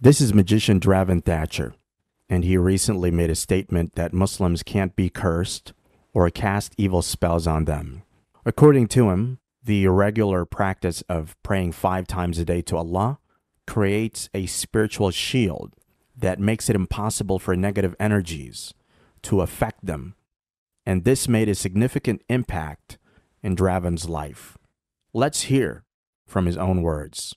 This is magician Draven Thatcher, and he recently made a statement that Muslims can't be cursed or cast evil spells on them. According to him, the irregular practice of praying 5 times a day to Allah creates a spiritual shield that makes it impossible for negative energies to affect them, and this made a significant impact in Draven's life. Let's hear from his own words.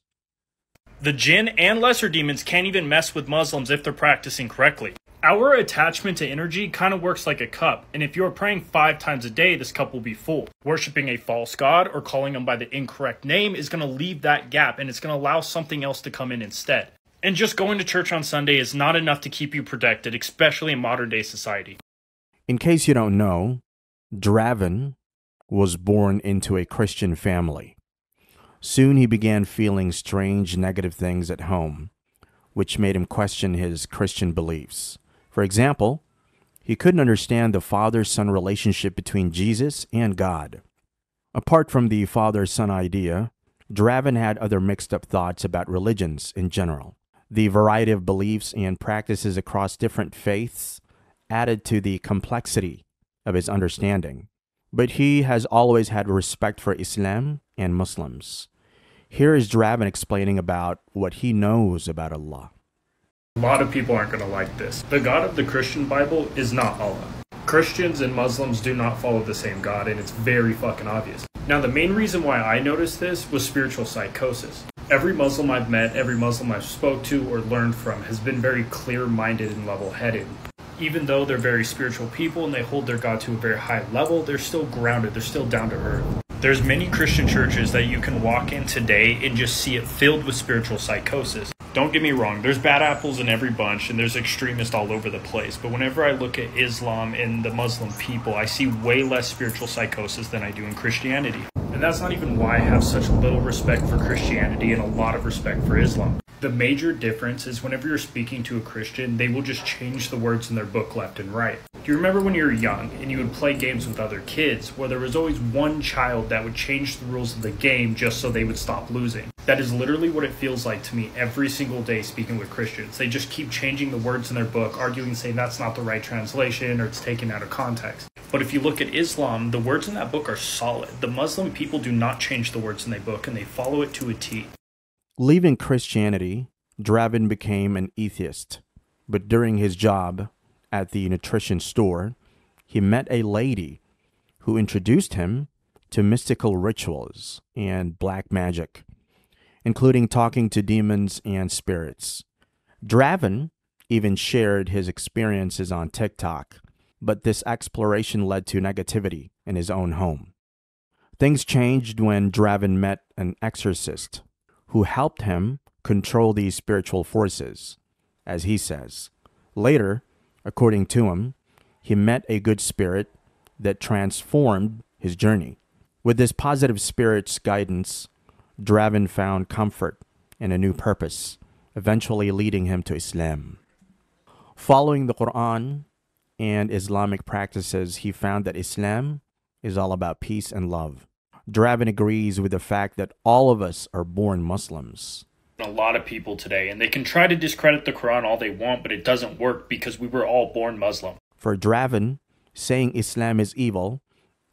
The jinn and lesser demons can't even mess with Muslims if they're practicing correctly. Our attachment to energy kind of works like a cup, and if you're praying 5 times a day, this cup will be full. Worshipping a false god or calling him by the incorrect name is going to leave that gap, and it's going to allow something else to come in instead. And just going to church on Sunday is not enough to keep you protected, especially in modern-day society. In case you don't know, Draven was born into a Christian family. Soon he began feeling strange, negative things at home, which made him question his Christian beliefs. For example, he couldn't understand the father-son relationship between Jesus and God. Apart from the father-son idea, Draven had other mixed-up thoughts about religions in general. The variety of beliefs and practices across different faiths added to the complexity of his understanding. But he has always had respect for Islam and Muslims. Here is Draven explaining about what he knows about Allah. A lot of people aren't going to like this. The God of the Christian Bible is not Allah. Christians and Muslims do not follow the same God, and it's very fucking obvious. Now, the main reason why I noticed this was spiritual psychosis. Every Muslim I've met, every Muslim I've spoke to or learned from has been very clear-minded and level-headed. Even though they're very spiritual people and they hold their God to a very high level, they're still grounded, they're still down to earth. There's many Christian churches that you can walk in today and just see it filled with spiritual psychosis. Don't get me wrong, there's bad apples in every bunch, and there's extremists all over the place, but whenever I look at Islam and the Muslim people, I see way less spiritual psychosis than I do in Christianity. And that's not even why I have such little respect for Christianity and a lot of respect for Islam. The major difference is whenever you're speaking to a Christian, they will just change the words in their book left and right. Do you remember when you were young and you would play games with other kids where there was always one child that would change the rules of the game just so they would stop losing? That is literally what it feels like to me every single day speaking with Christians. They just keep changing the words in their book, arguing, saying that's not the right translation or it's taken out of context. But if you look at Islam, the words in that book are solid. The Muslim people do not change the words in their book, and they follow it to a T. Leaving Christianity, Draven became an atheist, but during his job at the nutrition store, he met a lady who introduced him to mystical rituals and black magic, including talking to demons and spirits. Draven even shared his experiences on TikTok, but this exploration led to negativity in his own home. Things changed when Draven met an exorcist who helped him control these spiritual forces, as he says. Later, according to him, he met a good spirit that transformed his journey. With this positive spirit's guidance, Draven found comfort and a new purpose, eventually leading him to Islam. Following the Quran and Islamic practices, he found that Islam is all about peace and love. Draven agrees with the fact that all of us are born Muslims. A lot of people today, and they can try to discredit the Quran all they want, but it doesn't work because we were all born Muslim. For Draven, saying Islam is evil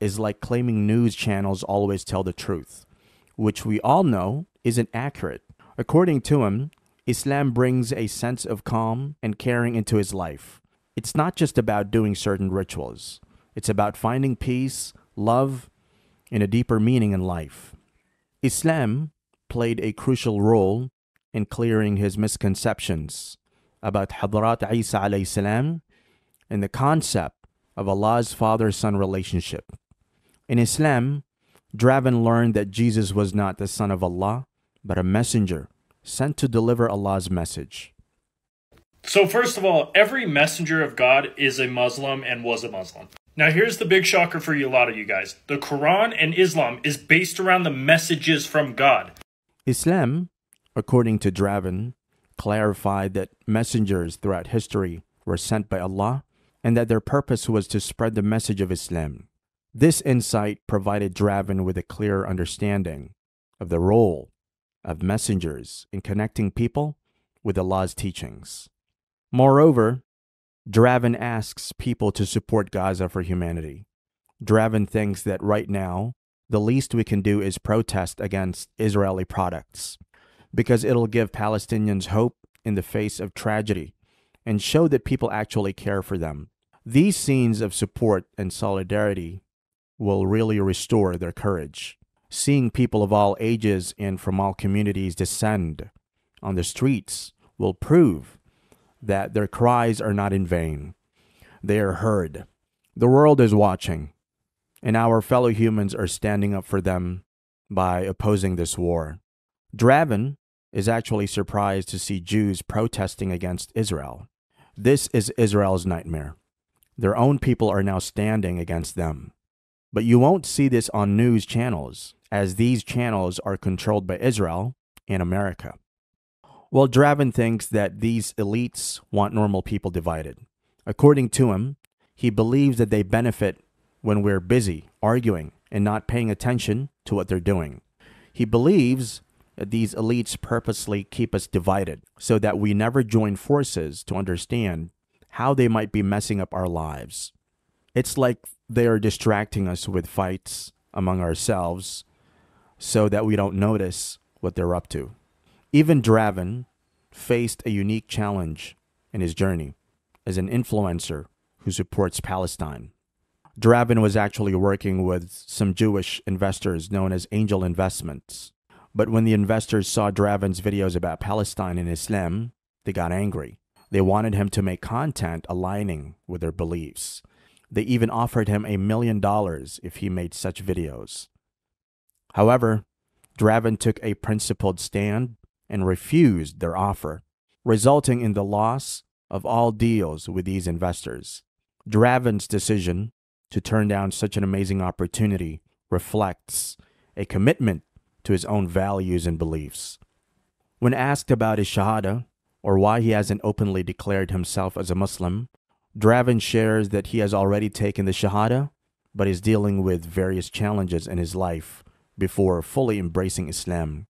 is like claiming news channels always tell the truth, which we all know isn't accurate. According to him, Islam brings a sense of calm and caring into his life. It's not just about doing certain rituals. It's about finding peace, love, and a deeper meaning in life. Islam played a crucial role in clearing his misconceptions about Hadrat Isa AlayhiSalaam and the concept of Allah's father-son relationship. In Islam, Draven learned that Jesus was not the son of Allah, but a messenger sent to deliver Allah's message. So first of all, every messenger of God is a Muslim and was a Muslim. Now here's the big shocker for you, a lot of you guys. The Quran and Islam is based around the messages from God. Islam, according to Draven, clarified that messengers throughout history were sent by Allah and that their purpose was to spread the message of Islam. This insight provided Draven with a clearer understanding of the role of messengers in connecting people with Allah's teachings. Moreover, Draven asks people to support Gaza for humanity. Draven thinks that right now, the least we can do is protest against Israeli products, because it'll give Palestinians hope in the face of tragedy and show that people actually care for them. These scenes of support and solidarity will really restore their courage. Seeing people of all ages and from all communities descend on the streets will prove that their cries are not in vain. They are heard. The world is watching, and our fellow humans are standing up for them by opposing this war. Draven is actually surprised to see Jews protesting against Israel. This is Israel's nightmare. Their own people are now standing against them. But you won't see this on news channels, as these channels are controlled by Israel and America. Well, Draven thinks that these elites want normal people divided. According to him, he believes that they benefit when we're busy arguing and not paying attention to what they're doing. He believes that these elites purposely keep us divided so that we never join forces to understand how they might be messing up our lives. It's like they are distracting us with fights among ourselves so that we don't notice what they're up to. Even Draven faced a unique challenge in his journey as an influencer who supports Palestine. Draven was actually working with some Jewish investors known as angel investments. But when the investors saw Draven's videos about Palestine and Islam, they got angry. They wanted him to make content aligning with their beliefs. They even offered him $1 million if he made such videos. However, Draven took a principled stand and refused their offer, resulting in the loss of all deals with these investors. Draven's decision to turn down such an amazing opportunity reflects a commitment to his own values and beliefs. When asked about his Shahada, or why he hasn't openly declared himself as a Muslim, Draven shares that he has already taken the Shahada, but is dealing with various challenges in his life before fully embracing Islam.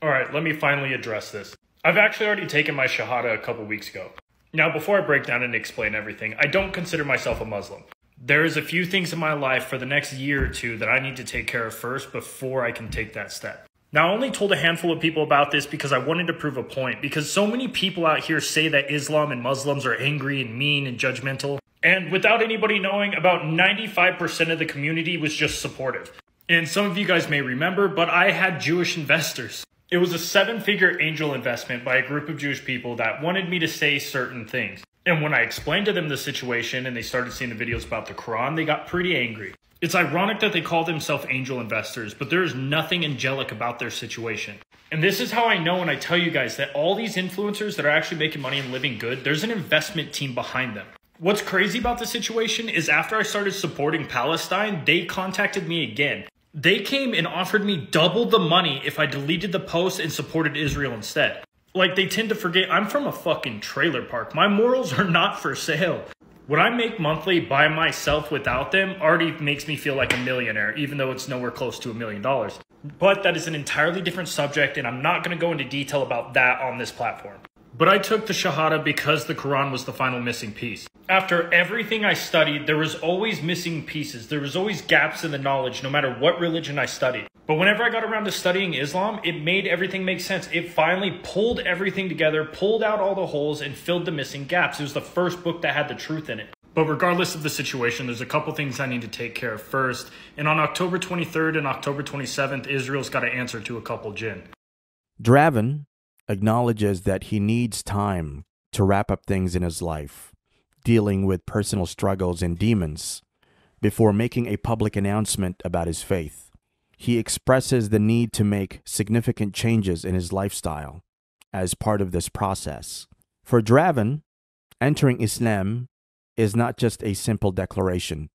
All right, let me finally address this. I've actually already taken my Shahada a couple weeks ago. Now, before I break down and explain everything, I don't consider myself a Muslim. There is a few things in my life for the next year or two that I need to take care of first before I can take that step. Now, I only told a handful of people about this because I wanted to prove a point, because so many people out here say that Islam and Muslims are angry and mean and judgmental. And without anybody knowing, about 95% of the community was just supportive. And some of you guys may remember, but I had Jewish investors. It was a 7-figure angel investment by a group of Jewish people that wanted me to say certain things. And when I explained to them the situation and they started seeing the videos about the Quran, they got pretty angry. It's ironic that they call themselves angel investors, but there is nothing angelic about their situation. And this is how I know when I tell you guys that all these influencers that are actually making money and living good, there's an investment team behind them. What's crazy about the situation is after I started supporting Palestine, they contacted me again. They came and offered me double the money if I deleted the post and supported Israel instead. Like, they tend to forget I'm from a fucking trailer park. My morals are not for sale. What I make monthly by myself without them already makes me feel like a millionaire, even though it's nowhere close to $1 million. But that is an entirely different subject, and I'm not going to go into detail about that on this platform. But I took the Shahada because the Quran was the final missing piece. After everything I studied, there was always missing pieces. There was always gaps in the knowledge, no matter what religion I studied. But whenever I got around to studying Islam, it made everything make sense. It finally pulled everything together, pulled out all the holes, and filled the missing gaps. It was the first book that had the truth in it. But regardless of the situation, there's a couple things I need to take care of first. And on October 23rd and October 27th, Israel's got to answer to a couple jinn. Draven acknowledges that he needs time to wrap up things in his life, dealing with personal struggles and demons, before making a public announcement about his faith. He expresses the need to make significant changes in his lifestyle as part of this process. For Draven, entering Islam is not just a simple declaration.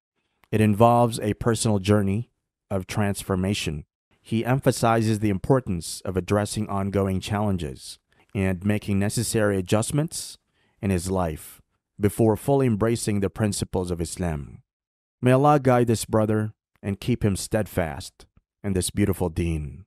It involves a personal journey of transformation. He emphasizes the importance of addressing ongoing challenges and making necessary adjustments in his life before fully embracing the principles of Islam. May Allah guide this brother and keep him steadfast in this beautiful deen.